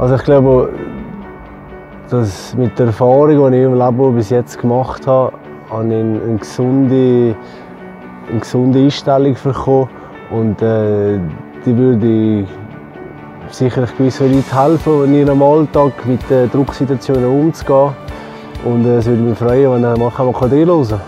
Also ich glaube, dass mit der Erfahrung, die ich im Leben bis jetzt gemacht habe, habe ich eine gesunde Einstellung bekommen. Und die würde sicherlich gewissen Leuten helfen, in ihrem Alltag mit Drucksituationen umzugehen. Und es würde mich freuen, wenn man reinhören kann.